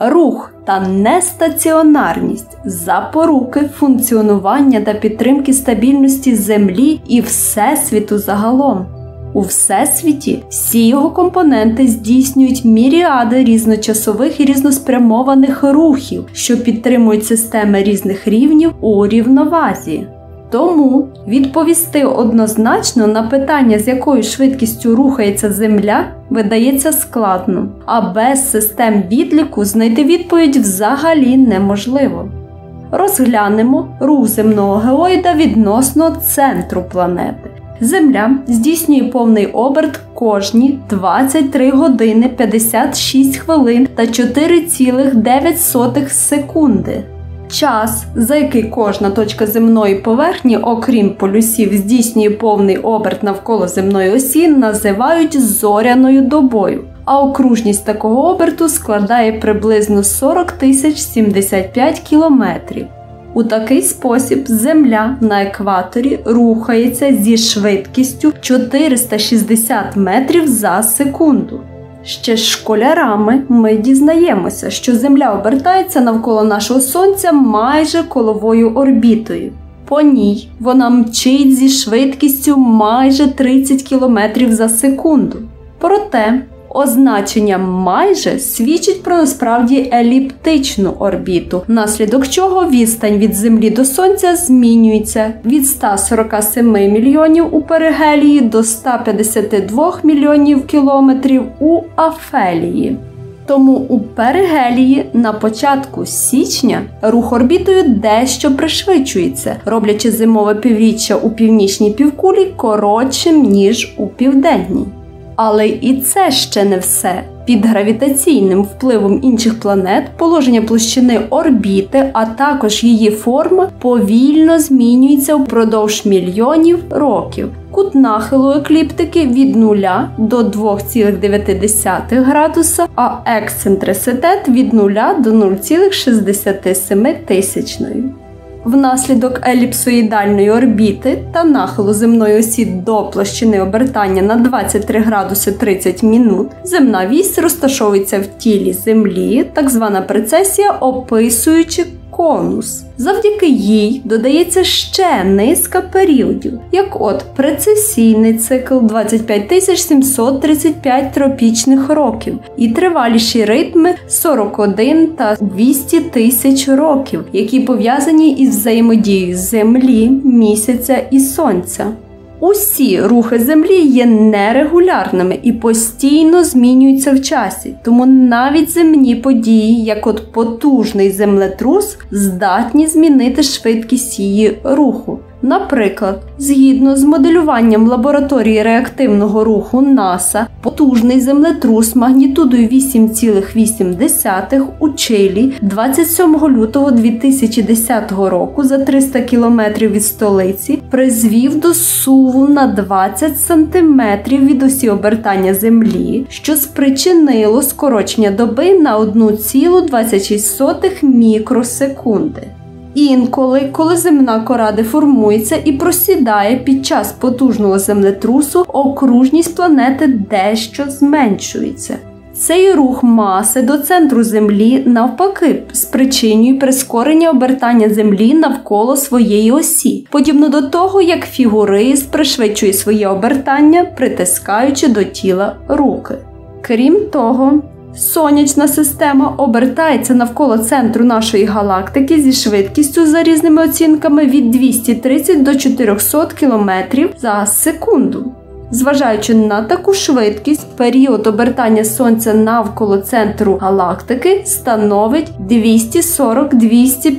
Рух та нестаціонарність – запоруки функціонування та підтримки стабільності Землі і Всесвіту загалом. У Всесвіті всі його компоненти здійснюють міріади різночасових і різноспрямованих рухів, що підтримують системи різних рівнів у рівновазі. Тому відповісти однозначно на питання, з якою швидкістю рухається Земля, видається складно, а без систем відліку знайти відповідь взагалі неможливо. Розглянемо рух земного геоїда відносно центру планети. Земля здійснює повний оберт кожні 23 години 56 хвилин та 4,9 секунди. Час, за який кожна точка земної поверхні, окрім полюсів, здійснює повний оберт навколо земної осі, називають зоряною добою, а окружність такого оберту складає приблизно 40 075 кілометрів. У такий спосіб Земля на екваторі рухається зі швидкістю 460 метрів за секунду. Ще школярами ми дізнаємося, що Земля обертається навколо нашого Сонця майже коловою орбітою. По ній вона мчить зі швидкістю майже 30 км за секунду. Проте означення «майже» свідчить про насправді еліптичну орбіту, внаслідок чого відстань від Землі до Сонця змінюється від 147 мільйонів у перигелії до 152 мільйонів кілометрів у афелії. Тому у перигелії на початку січня рух орбітою дещо пришвидшується, роблячи зимове півріччя у північній півкулі коротшим, ніж у південній. Але і це ще не все. Під гравітаційним впливом інших планет положення площини орбіти, а також її форма повільно змінюється впродовж мільйонів років. Кут нахилу екліптики від 0 до 2,9 градуса, а ексцентриситет від 0 до 0,67. Внаслідок еліпсоїдальної орбіти та нахилу земної осі до площини обертання на 23 градуси 30 минут, земна вісь розташовується в тілі Землі, так звана прецесія, описуючи конус. Завдяки їй додається ще низка періодів, як-от прецесійний цикл 25 735 тропічних років і триваліші ритми 41 та 200 тисяч років, які пов'язані із взаємодією Землі, Місяця і Сонця. Усі рухи Землі є нерегулярними і постійно змінюються в часі, тому навіть земні події, як-от потужний землетрус, здатні змінити швидкість її руху. Наприклад, згідно з моделюванням лабораторії реактивного руху НАСА, потужний землетрус магнітудою 8,8 у Чилі 27 лютого 2010 року за 300 км від столиці призвів до суву на 20 см від осі обертання Землі, що спричинило скорочення доби на 1,26 мікросекунди. Інколи, коли земна кора деформується і просідає під час потужного землетрусу, окружність планети дещо зменшується. Цей рух маси до центру Землі навпаки спричинює прискорення обертання Землі навколо своєї осі, подібно до того, як фігурист пришвидшує своє обертання, притискаючи до тіла руки. Крім того, Сонячна система обертається навколо центру нашої галактики зі швидкістю, за різними оцінками, від 230 до 400 км за секунду. Зважаючи на таку швидкість, період обертання Сонця навколо центру галактики становить 240-250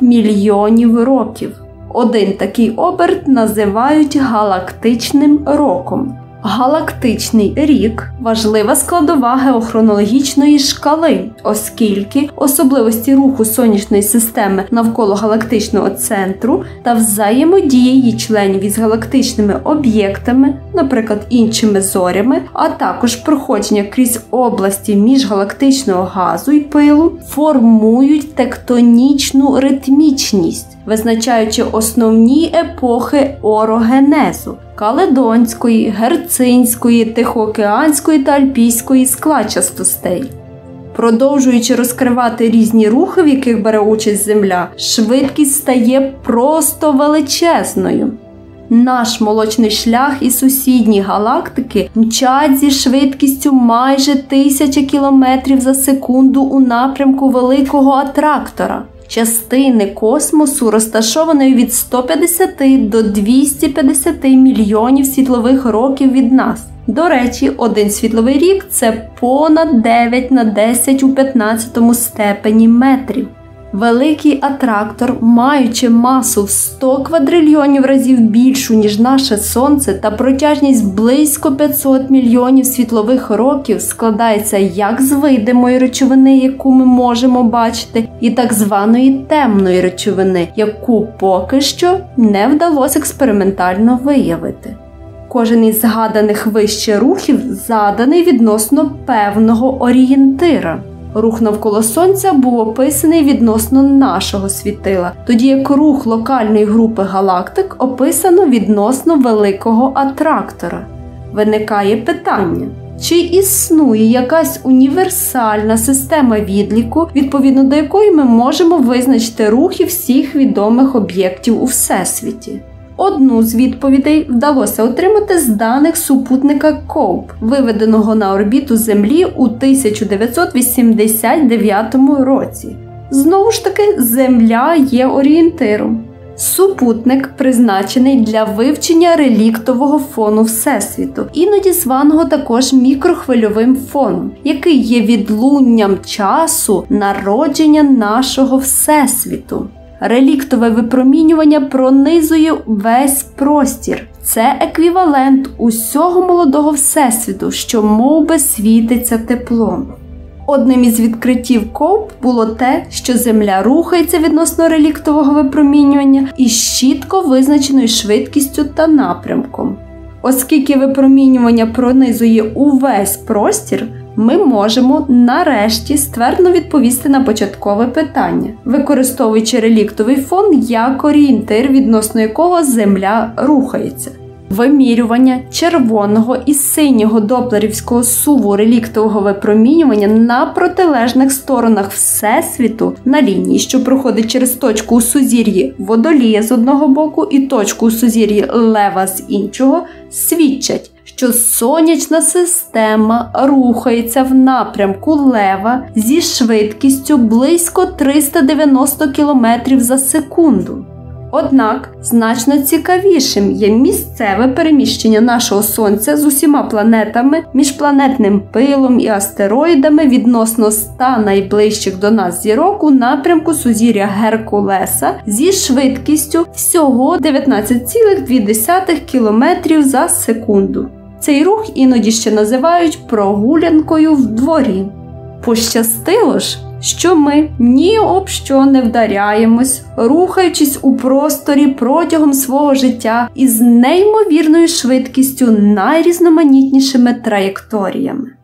мільйонів років. Один такий оберт називають галактичним роком. Галактичний рік – важлива складова геохронологічної шкали, оскільки особливості руху сонячної системи навколо галактичного центру та взаємодії її членів із галактичними об'єктами, наприклад іншими зорями, а також проходження крізь області міжгалактичного газу і пилу, формують тектонічну ритмічність, визначаючи основні епохи Орогенезу – Каледонської, Герцинської, Тихоокеанської та Альпійської складчастостей. Продовжуючи розкривати різні рухи, в яких бере участь Земля, швидкість стає просто величезною. Наш Молочний Шлях і сусідні галактики мчать зі швидкістю майже 1000 км/с у напрямку Великого Аттрактора. Частини космосу, розташованої від 150 до 250 мільйонів світлових років від нас. До речі, один світловий рік – це понад 9×10⁵ метрів. Великий Аттрактор, маючи масу в 100 квадрильйонів разів більшу, ніж наше Сонце, та протяжність близько 500 мільйонів світлових років, складається як з видимої речовини, яку ми можемо бачити, і так званої темної речовини, яку поки що не вдалося експериментально виявити. Кожен із згаданих вище рухів заданий відносно певного орієнтира. Рух навколо Сонця був описаний відносно нашого світила, тоді як рух локальної групи галактик описано відносно Великого Аттрактора. Виникає питання, чи існує якась універсальна система відліку, відповідно до якої ми можемо визначити рухи всіх відомих об'єктів у Всесвіті? Одну з відповідей вдалося отримати з даних супутника COBE, виведеного на орбіту Землі у 1989 році. Знову ж таки, Земля є орієнтиром. Супутник призначений для вивчення реліктового фону Всесвіту, іноді званого також мікрохвильовим фоном, який є відлунням часу народження нашого Всесвіту. Реліктове випромінювання пронизує весь простір. Це еквівалент усього молодого Всесвіту, що мовби світиться теплом. Одним із відкриттів COBE було те, що Земля рухається відносно реліктового випромінювання із чітко визначеною швидкістю та напрямком. Оскільки випромінювання пронизує увесь простір, ми можемо нарешті ствердно відповісти на початкове питання, використовуючи реліктовий фон як орієнтир, відносно якого Земля рухається. Вимірювання червоного і синього доплерівського суву реліктового випромінювання на протилежних сторонах Всесвіту на лінії, що проходить через точку у сузір'ї Водолія з одного боку і точку у сузір'ї Лева з іншого, свідчать, що сонячна система рухається в напрямку Лева зі швидкістю близько 390 км/с. Однак, значно цікавішим є місцеве переміщення нашого Сонця з усіма планетами, міжпланетним пилом і астероїдами відносно 100 найближчих до нас зірок у напрямку сузір'я Геркулеса зі швидкістю всього 19,2 км/с. Цей рух іноді ще називають прогулянкою в дворі. Пощастило ж, що ми ні об що не вдаряємось, рухаючись у просторі протягом свого життя із неймовірною швидкістю найрізноманітнішими траєкторіями.